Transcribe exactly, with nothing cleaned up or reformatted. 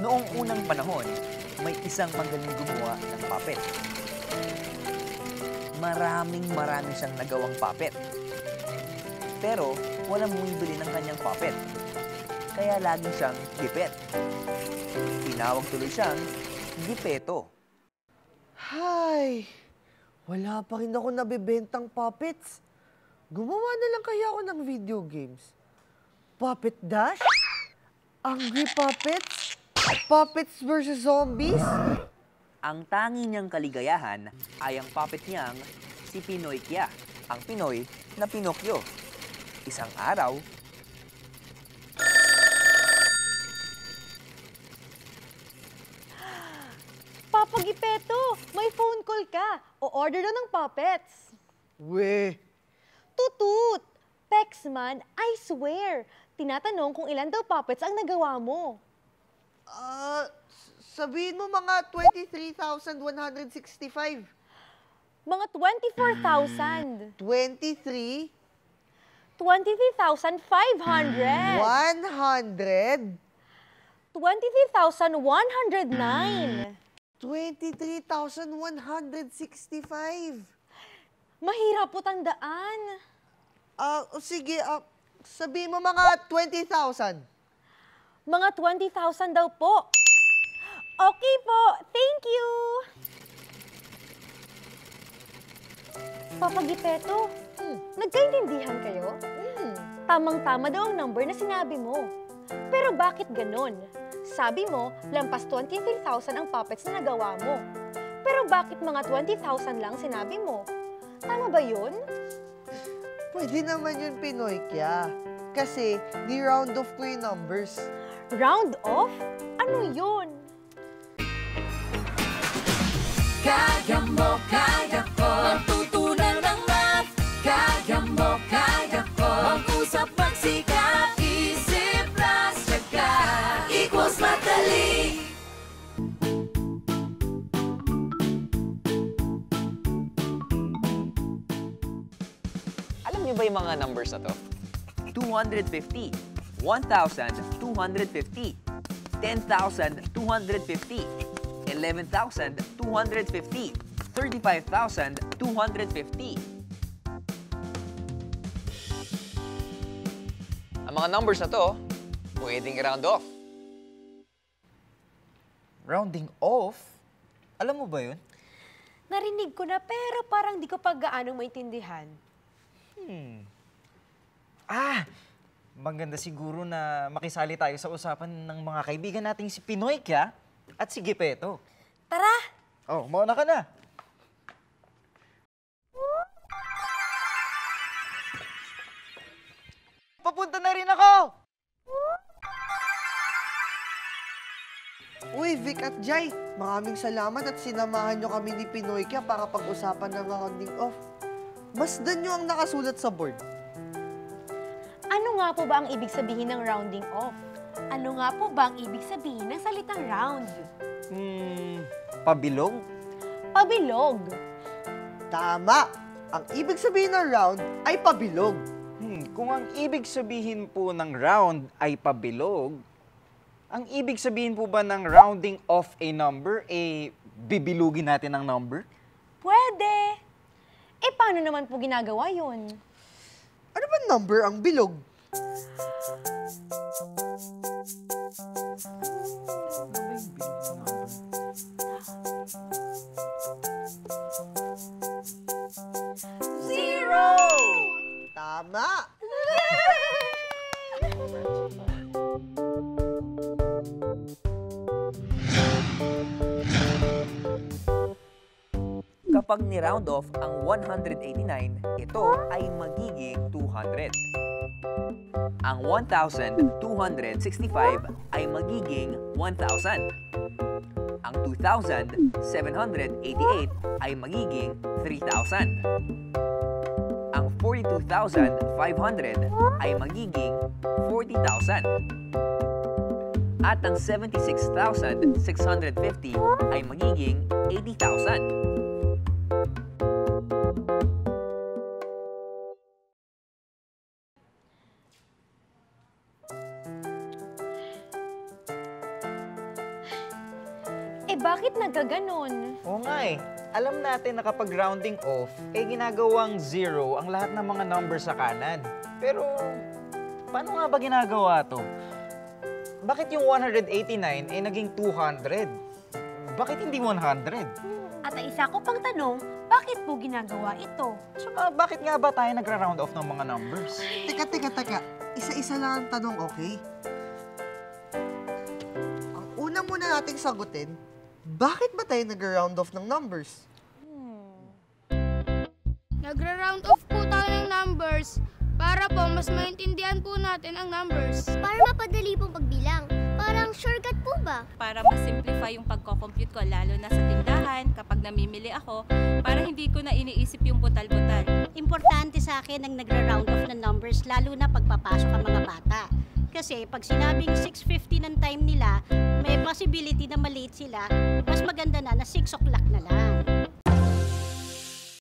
Noong unang panahon, may isang magaling gumawa ng puppet. Maraming marami siyang nagawang puppet. Pero walang bumibili ng kanyang puppet. Kaya lagi siyang gipet. Tinawag tuloy siyang Geppetto. Hay! Wala pa rin ako nabibentang puppets. Gumawa na lang kaya ako ng video games. Puppet Dash? Angry Puppets? Puppets versus Zombies? Ang tangi niyang kaligayahan ay ang puppet niyang si Pinokyo, ang Pinoy na Pinokyo. Isang araw, Papagipeto, may phone call ka. O order na ng puppets. We. Tutut! Paxman, I swear. Tinatanong kung ilan daw puppets ang nagawa mo. Ah, uh, sabihin mo mga twenty-three thousand one hundred sixty-five. Mga twenty-four thousand. twenty-three? twenty-three thousand five hundred. one hundred? twenty-three thousand one hundred nine. twenty-three thousand one hundred sixty-five. Mahirap po tandaan. Ah, uh, sige, uh, sabi mo mga twenty thousand. Mga twenty thousand daw po. Okay po, thank you. Papagipeto, hmm. nagkaintindihan kayo? Hmm. Tamang-tama daw ang number na sinabi mo. Pero bakit ganon? Sabi mo, lampas twenty-three thousand ang puppets na nagawa mo. Pero bakit mga twenty thousand lang sinabi mo? Tama ba yun? Pwede naman yun, Pinokyo. Kasi ni-round off ko yung numbers. Round off? Ano yun? Kaya mo, kaya ko, tutunan ng math. Kaya mo, kaya ko, mag-usap, magsikap. Isip, plus, tsaka, equals matali. Alam niyo ba yung mga numbers na to? two hundred fifty, one thousand two hundred fifty, ten thousand two hundred fifty, eleven thousand two hundred fifty, thirty-five thousand two hundred fifty. Ang mga numbers na to, pwedeng round off. Rounding off? Alam mo ba yun? Narinig ko na pero parang di ko pa gaano maintindihan. Hmm. Ah, maganda siguro na makisali tayo sa usapan ng mga kaibigan nating si Pinokyo at si Geppetto. Tara! Oh, mauna ka na. Papunta na rin ako! Uy, Vic at Jai, maraming salamat at sinamahan nyo kami ni Pinokyo para pag-usapan ng rounding off. Masdan nyo ang nakasulat sa board. Ano nga po ba ang ibig sabihin ng rounding off? Ano nga po ba ang ibig sabihin ng salitang round? Hmm, pabilog? Pabilog. Tama! Ang ibig sabihin ng round ay pabilog. Hmm, kung ang ibig sabihin po ng round ay pabilog, ang ibig sabihin po ba ng rounding off a number, eh, bibilugin natin ang number? Pwede! Eh, paano naman po ginagawa yun? Ano ba number ang bilog? Zero! Tama! Kapag ni-round off ang one hundred eighty-nine, ito ay magiging two hundred. Ang one thousand two hundred sixty-five ay magiging one thousand. Ang two thousand seven hundred eighty-eight ay magiging three thousand. Ang forty-two thousand five hundred ay magiging forty thousand. At ang seventy-six thousand six hundred fifty ay magiging eighty thousand. bakit nagkaganon? Oo nga eh. Alam natin na kapag rounding off, eh ginagawang zero ang lahat ng mga numbers sa kanan. Pero, paano nga ba ginagawa to? Bakit yung one hundred eighty-nine eh naging two hundred? Bakit hindi one hundred? At isa ko pang tanong, bakit po ginagawa ito? Saka, bakit nga ba tayo nagra-round off ng mga numbers? Teka, teka, teka. Isa-isa lang ang tanong, okay? Ang una muna nating sagutin, bakit ba tayo nag-round off ng numbers? Hmm. Nagra-round off po tayo ng numbers para po mas maintindihan po natin ang numbers. Para mapadali pong pagbilang. Parang shortcut po ba? Para masimplify yung pagko-compute ko, lalo na sa tindahan, kapag namimili ako, para hindi ko na iniisip yung butal-butal. Importante sa akin ang nagra-round off ng numbers, lalo na pagpapasok ang mga bata. Kasi pag sinabing six fifty ng time nila, may possibility na malate sila, mas maganda na na six o'clock na lang.